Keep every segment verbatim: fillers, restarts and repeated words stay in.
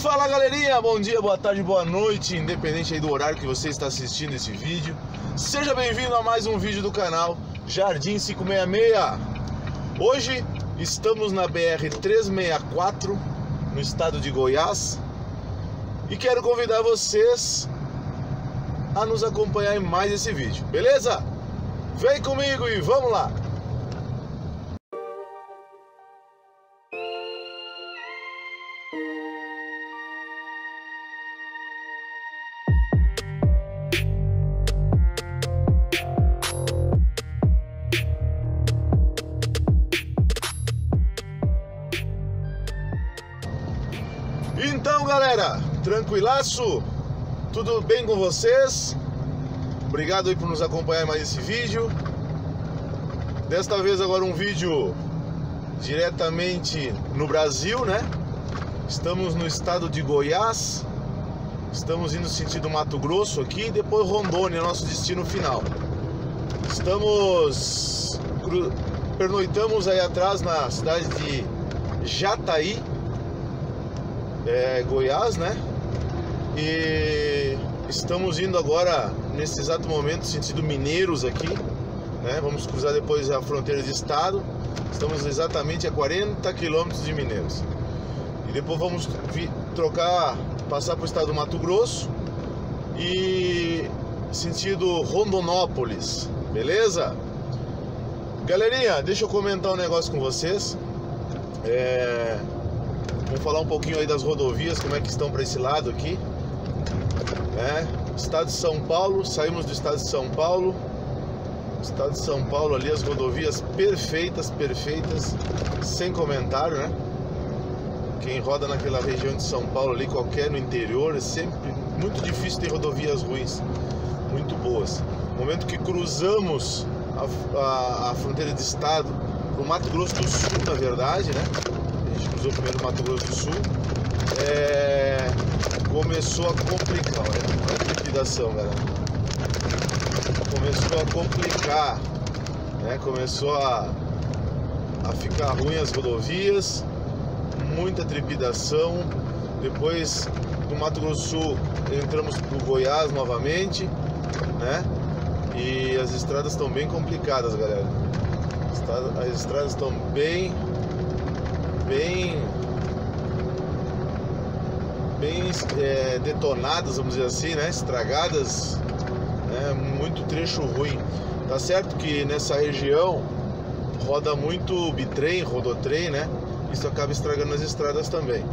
Fala galerinha, bom dia, boa tarde, boa noite, independente aí do horário que você está assistindo esse vídeo. Seja bem-vindo a mais um vídeo do canal Jardim quinhentos e sessenta e seis. Hoje estamos na B R trezentos e sessenta e quatro, no estado de Goiás. E quero convidar vocês a nos acompanhar em mais esse vídeo, beleza? Vem comigo e vamos lá! Então galera, tranquilaço? Tudo bem com vocês? Obrigado aí por nos acompanhar mais esse vídeo. Desta vez agora um vídeo diretamente no Brasil, né? Estamos no estado de Goiás. Estamos indo sentido Mato Grosso aqui e depois Rondônia, nosso destino final. Estamos... pernoitamos aí atrás na cidade de Jataí, É, Goiás, né? E estamos indo agora, nesse exato momento, sentido Mineiros aqui, né? Vamos cruzar depois a fronteira de estado. Estamos exatamente a quarenta quilômetros de Mineiros. E depois vamos vir, trocar, passar para o estado do Mato Grosso e sentido Rondonópolis, beleza? Galerinha, deixa eu comentar um negócio com vocês. É... Vou falar um pouquinho aí das rodovias, como é que estão para esse lado aqui. É, estado de São Paulo, saímos do estado de São Paulo. Estado de São Paulo ali, as rodovias perfeitas, perfeitas, sem comentário, né? Quem roda naquela região de São Paulo ali, qualquer no interior, é sempre muito difícil ter rodovias ruins, muito boas. No momento que cruzamos a, a, a fronteira de estado, o Mato Grosso do Sul, na verdade, né? Cruzou primeiro Mato Grosso do Sul, é... começou a complicar. Olha que liquidação, galera. Começou a complicar, né? Começou a... a ficar ruim as rodovias, muita trepidação. Depois do Mato Grosso do Sul entramos para o Goiás novamente, né? E as estradas estão bem complicadas, galera. As estradas estão bem bem, bem é, detonadas, vamos dizer assim, né? Estragadas, né? Muito trecho ruim. Tá certo que nessa região roda muito bitrem, rodotrem, né? Isso acaba estragando as estradas também.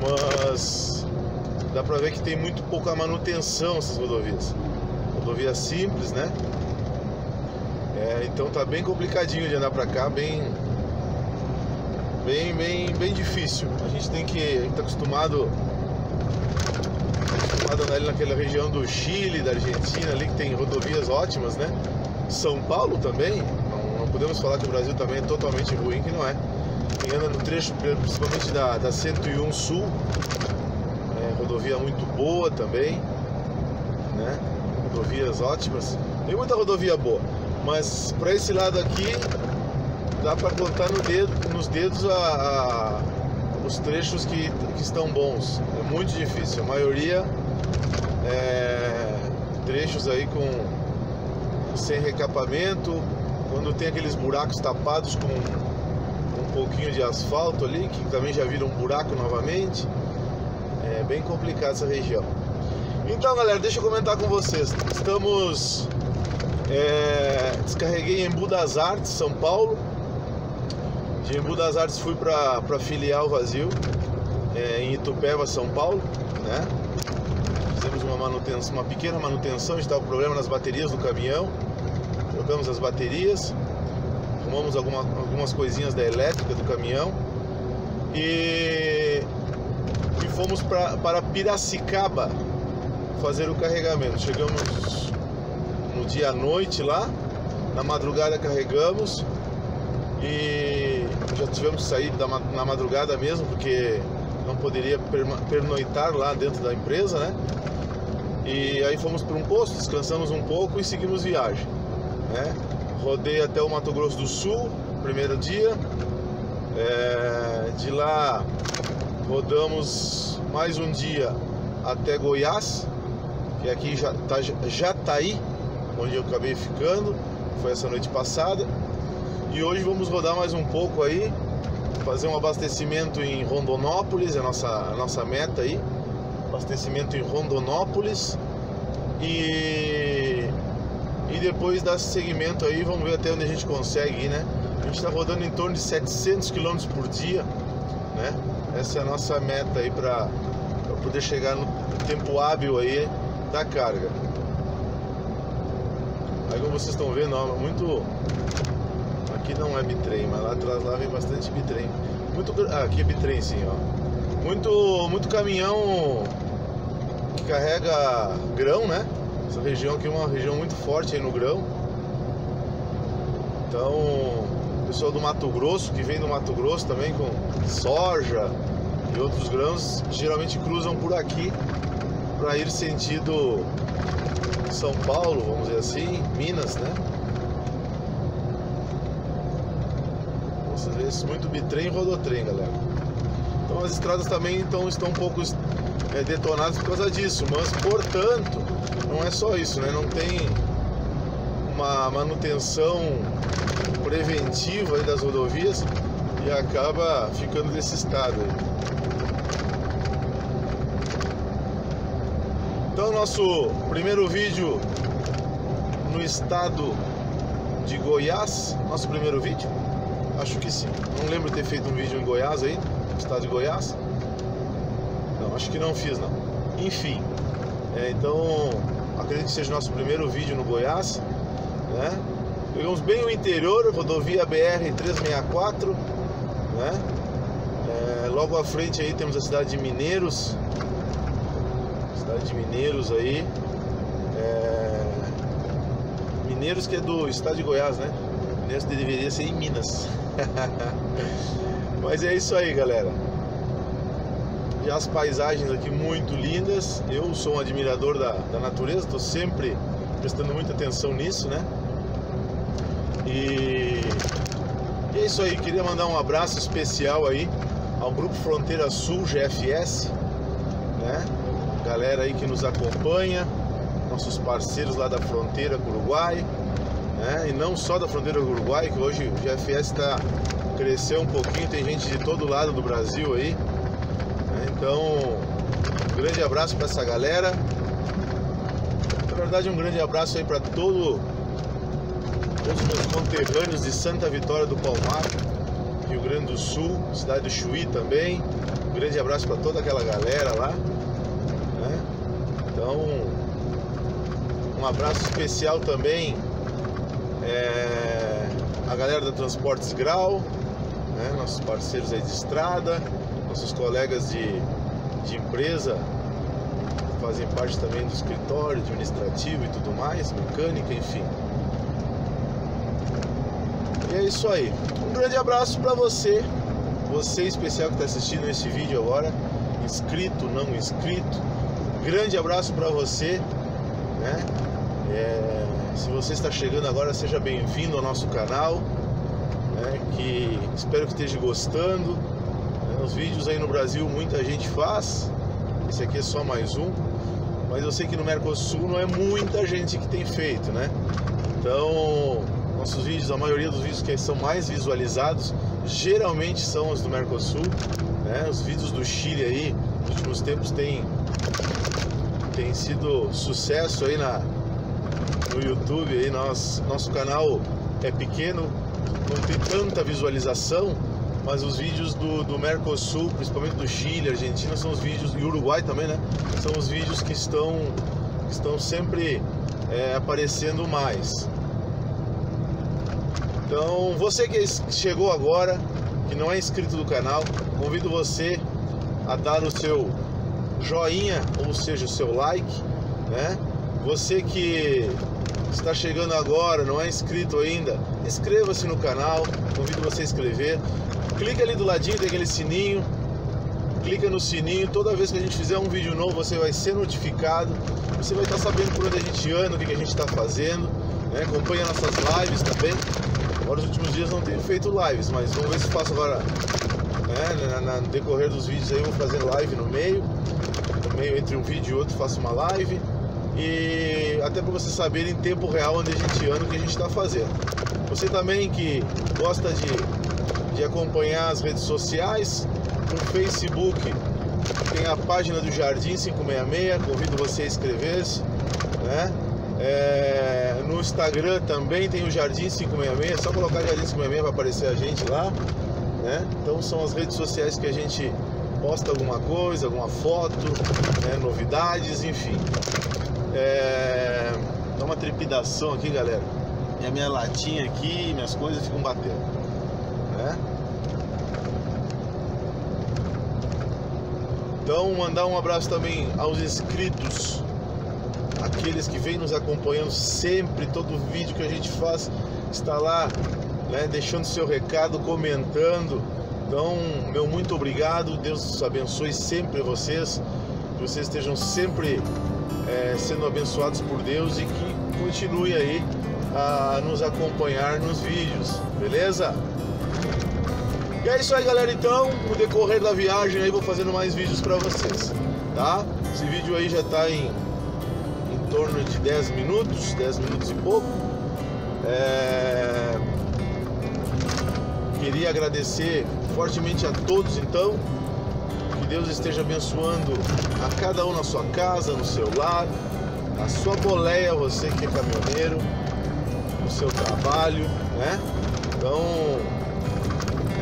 Mas dá pra ver que tem muito pouca manutenção essas rodovias. Rodovia simples, né? É, então tá bem complicadinho de andar pra cá, bem... Bem, bem, bem difícil. A gente tem que... A gente tá acostumado, acostumado a andar ali naquela região do Chile, da Argentina ali, que tem rodovias ótimas, né? São Paulo também. Não, não podemos falar que o Brasil também é totalmente ruim, que não é. Quem anda no trecho, principalmente da, da cento e um Sul, é, rodovia muito boa também, né? Rodovias ótimas. Tem muita rodovia boa, mas para esse lado aqui... Dá para contar no dedo, nos dedos a, a, os trechos que, que estão bons. É muito difícil. A maioria é, trechos aí com, sem recapamento. Quando tem aqueles buracos tapados com um pouquinho de asfalto ali, que também já vira um buraco novamente. É bem complicado essa região. Então galera, deixa eu comentar com vocês. Estamos... É, descarreguei em Embu das Artes, São Paulo. De Embu das Artes fui para para filial vazio, é, em Itupéba, São Paulo, né? Fizemos uma manutenção, uma pequena manutenção, a gente tava com problema nas baterias do caminhão. Trocamos as baterias, arrumamos alguma, algumas coisinhas da elétrica do caminhão e, e fomos pra, para Piracicaba fazer o carregamento. Chegamos no dia à noite lá, na madrugada carregamos e já tivemos que sair da, na madrugada mesmo, porque não poderia pernoitar lá dentro da empresa, né? E aí fomos para um posto, descansamos um pouco e seguimos viagem, né? Rodei até o Mato Grosso do Sul, primeiro dia, é, de lá rodamos mais um dia até Goiás, que aqui já tá, Jataí, onde eu acabei ficando, foi essa noite passada. E hoje vamos rodar mais um pouco aí, fazer um abastecimento em Rondonópolis, é a nossa, a nossa meta aí. Abastecimento em Rondonópolis e, e depois dar seguimento aí, vamos ver até onde a gente consegue ir, né? A gente está rodando em torno de setecentos quilômetros por dia, né? Essa é a nossa meta aí para poder chegar no tempo hábil aí da carga. Aí como vocês estão vendo, ó, muito... Aqui não é bitrem, mas lá atrás lá vem bastante bitrem. Muito... Ah, aqui é bitrem sim, ó. Muito, muito caminhão que carrega grão, né? Essa região aqui é uma região muito forte aí no grão. Então, o pessoal do Mato Grosso, que vem do Mato Grosso também com soja e outros grãos, geralmente cruzam por aqui para ir sentido São Paulo, vamos dizer assim, Minas, né? Muito bitrem e rodotrem, galera. Então as estradas também então, estão um pouco é, detonadas por causa disso. Mas, portanto, não é só isso, né? Não tem uma manutenção preventiva aí das rodovias e acaba ficando desse estado aí. Então, nosso primeiro vídeo no estado de Goiás, nosso primeiro vídeo. Acho que sim. Não lembro de ter feito um vídeo em Goiás ainda, no estado de Goiás. Não, acho que não fiz, não. Enfim, é, então acredito que seja o nosso primeiro vídeo no Goiás, né? Pegamos bem o interior, rodovia B R trezentos e sessenta e quatro, né? É, logo à frente aí temos a cidade de Mineiros. Cidade de Mineiros aí. É... Mineiros que é do estado de Goiás, né? Mineiros deveria ser em Minas. Mas é isso aí, galera. E as paisagens aqui muito lindas. Eu sou um admirador da, da natureza, estou sempre prestando muita atenção nisso, né? E... e é isso aí, queria mandar um abraço especial aí ao Grupo Fronteira Sul G F S, né? Galera aí que nos acompanha, nossos parceiros lá da fronteira com o Uruguai. É, e não só da fronteira do Uruguai, que hoje o G F S tá, cresceu um pouquinho, tem gente de todo lado do Brasil aí, é, então um grande abraço para essa galera. Na verdade um grande abraço aí para todo, todos os meus conterrâneos de Santa Vitória do Palmar, Rio Grande do Sul, cidade do Chuí também, um grande abraço para toda aquela galera lá, né? Então um abraço especial também É, a galera da Transportes Gral, né, nossos parceiros aí de estrada, nossos colegas de, de empresa, que fazem parte também do escritório administrativo e tudo mais, mecânica, enfim. E é isso aí. Um grande abraço para você, você especial que está assistindo esse vídeo agora, inscrito, não inscrito. Um grande abraço para você, né? É, se você está chegando agora, seja bem-vindo ao nosso canal, né, que espero que esteja gostando, né, os vídeos aí no Brasil muita gente faz, esse aqui é só mais um, mas eu sei que no Mercosul não é muita gente que tem feito, né? Então nossos vídeos, a maioria dos vídeos que são mais visualizados geralmente são os do Mercosul, né? Os vídeos do Chile aí nos últimos tempos tem, tem sido sucesso aí na no YouTube aí, nós, nosso canal é pequeno, não tem tanta visualização, mas os vídeos do, do Mercosul, principalmente do Chile, Argentina, são os vídeos, e Uruguai também, né? São os vídeos que estão, que estão sempre é, aparecendo mais. Então, você que chegou agora, que não é inscrito do canal, convido você a dar o seu joinha, ou seja, o seu like, né? Você que está chegando agora, não é inscrito ainda, inscreva-se no canal, convido você a inscrever. Clica ali do ladinho, tem aquele sininho, clica no sininho, toda vez que a gente fizer um vídeo novo você vai ser notificado, você vai estar sabendo por onde a gente anda, o que a gente está fazendo, né? Acompanha nossas lives também. Agora nos últimos dias não tenho feito lives, mas vamos ver se faço agora né? Na, no decorrer dos vídeos aí eu vou fazer live no meio, no meio entre um vídeo e outro faço uma live, e até para vocês saberem em tempo real onde a gente anda, o que a gente está fazendo. Você também que gosta de, de acompanhar as redes sociais, no Facebook tem a página do Jardim cinco seis seis, convido você a inscrever-se, né? É, no Instagram também tem o Jardim cinco seis seis, é só colocar Jardim cinco seis seis vai aparecer a gente lá, né? Então são as redes sociais que a gente posta alguma coisa, alguma foto, né? Novidades, enfim. É, dá uma trepidação aqui, galera. E a minha latinha aqui, minhas coisas ficam batendo, né? Então mandar um abraço também aos inscritos, aqueles que vêm nos acompanhando sempre, todo vídeo que a gente faz está lá, né, deixando seu recado, comentando. Então, meu muito obrigado, Deus abençoe sempre vocês, que vocês estejam sempre é, sendo abençoados por Deus e que continue aí a nos acompanhar nos vídeos, beleza? E é isso aí, galera. Então, no decorrer da viagem aí vou fazendo mais vídeos para vocês, tá? Esse vídeo aí já tá em em torno de dez minutos, dez minutos e pouco. É... Queria agradecer fortemente a todos, então. Que Deus esteja abençoando a cada um na sua casa, no seu lar, na sua boleia, você que é caminhoneiro, no seu trabalho, né? Então,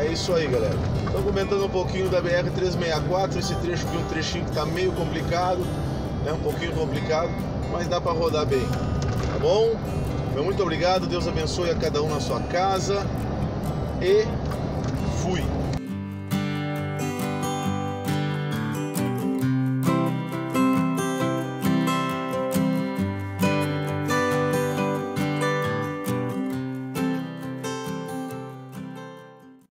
é isso aí, galera. Estou comentando um pouquinho da B R trezentos e sessenta e quatro, esse trecho aqui, um trechinho que tá meio complicado, né? Um pouquinho complicado, mas dá para rodar bem, tá bom? Então, muito obrigado, Deus abençoe a cada um na sua casa e